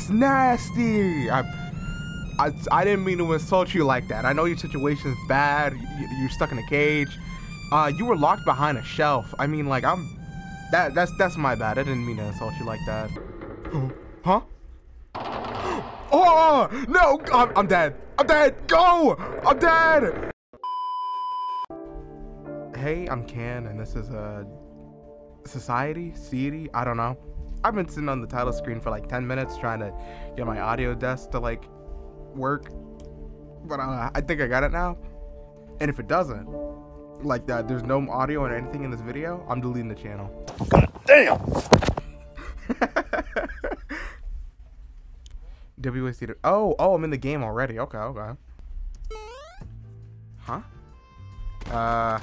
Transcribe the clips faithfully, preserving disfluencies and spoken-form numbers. That's nasty. I, I, I didn't mean to insult you like that. I know your situation's bad. You, you're stuck in a cage. Uh, you were locked behind a shelf. I mean, like, I'm... That, that's, that's my bad. I didn't mean to insult you like that. Huh? Oh, no! I'm, I'm dead. I'm dead. Go! I'm dead! Hey, I'm Ken, and this is a... Society? City? I don't know. I've been sitting on the title screen for like ten minutes trying to get my audio desk to like work, but uh, I think I got it now. And if it doesn't, like that, there's no audio or anything in this video, I'm deleting the channel. God damn! W S D. Oh, oh, I'm in the game already. Okay, okay. Huh? Uh,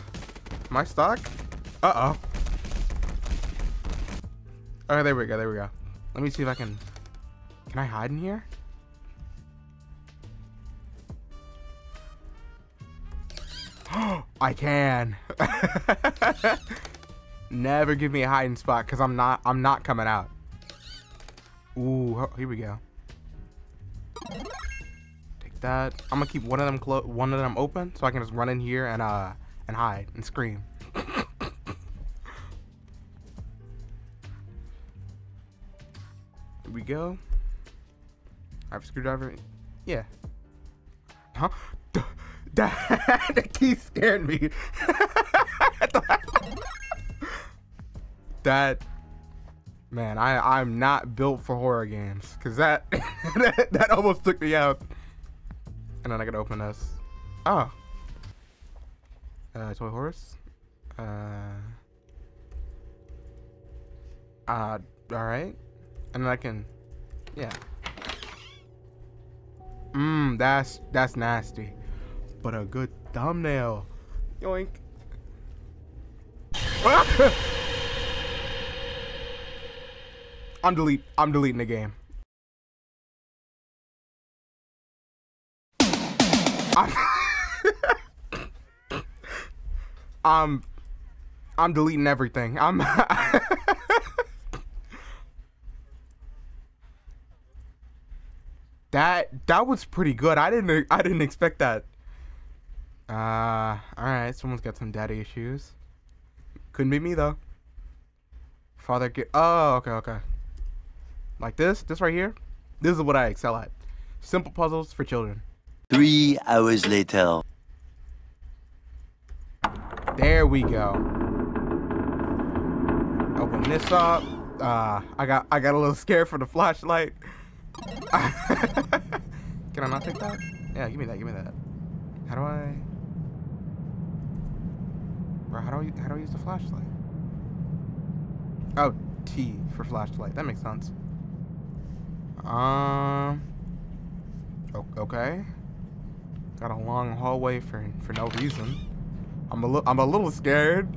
am I stuck? Uh-oh. Okay, there we go, there we go. Let me see if I can... Can I hide in here? I can! Never give me a hiding spot, because I'm not, I'm not coming out. Ooh, here we go. Take that. I'm gonna keep one of them clo one of them open, so I can just run in here and, uh, and hide and scream. We go. I have a screwdriver. Yeah. Huh? D that, that key scared me. That man, I I'm not built for horror games, cause that that, that almost took me out. And then I gotta open this. Oh. Uh, toy horse. Uh. Uh. All right. And then I can, yeah. Mmm, that's, that's nasty. But a good thumbnail. Yoink. Ah! I'm delete, I'm deleting the game. I'm, I'm, I'm deleting everything. I'm, That that was pretty good. I didn't I didn't expect that. Uh, all right. Someone's got some daddy issues. Couldn't be me though. Father, get. Oh, okay, okay. Like this, this right here. This is what I excel at. Simple puzzles for children. Three hours later. There we go. Open this up. Uh, I got I got a little scared for the flashlight. Can I not take that? Yeah, give me that, give me that. How do I... Bro, how do I, how do I use the flashlight? Oh, T for flashlight. That makes sense. Um... Okay. Got a long hallway for, for no reason. I'm a, li I'm a little scared.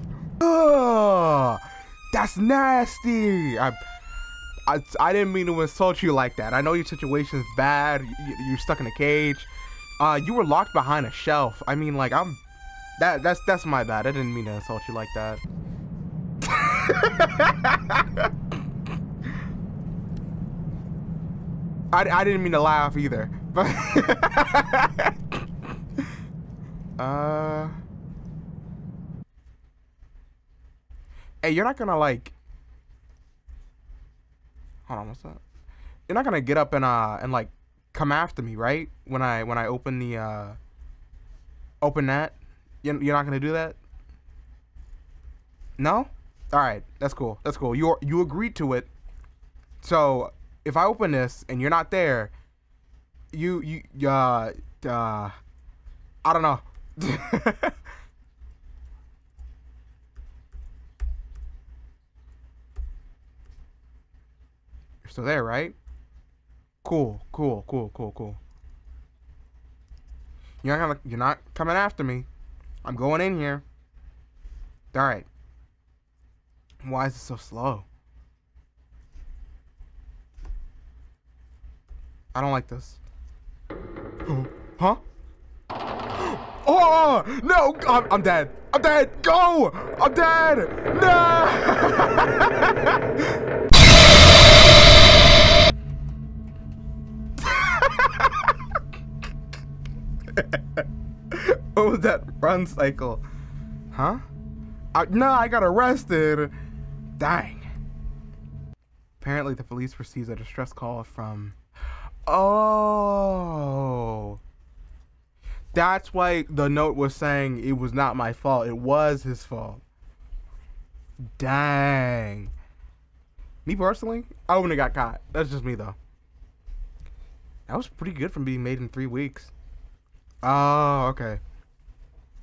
Ugh! That's nasty! I... I, I didn't mean to insult you like that. I know your situation's bad. You, you're stuck in a cage. Uh, you were locked behind a shelf. I mean, like, I'm... That, that's, that's my bad. I didn't mean to insult you like that. I, I didn't mean to laugh either. But uh... Hey, you're not gonna, like... Hold on, what's that? You're not gonna get up and uh and like come after me, right? When I when I open the uh open that, you're, you're not gonna do that. No? All right, that's cool. That's cool. You you agreed to it. So if I open this and you're not there, you you uh uh I don't know. So there, right? Cool, cool, cool, cool, cool. You're not gonna, you're not coming after me. I'm going in here. All right. Why is it so slow? I don't like this. Huh? Oh no! I'm, I'm dead. I'm dead. Go! I'm dead. No! know that run cycle. Huh? I, no, I got arrested. Dang. Apparently the police receives a distress call from... Oh. That's why the note was saying it was not my fault. It was his fault. Dang. Me personally, I wouldn't have got caught. That's just me though. That was pretty good from being made in three weeks. Oh, okay.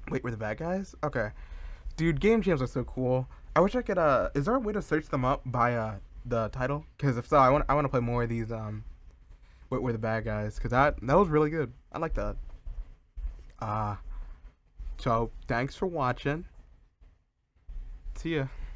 Wait, were the bad guys? Okay. Dude, game jams are so cool. I wish I could, uh, is there a way to search them up by, uh, the title? Because if so, I want I want to play more of these, um, Wait, Were the Bad Guys? Because that, that was really good. I like that. Uh, so, thanks for watching. See ya.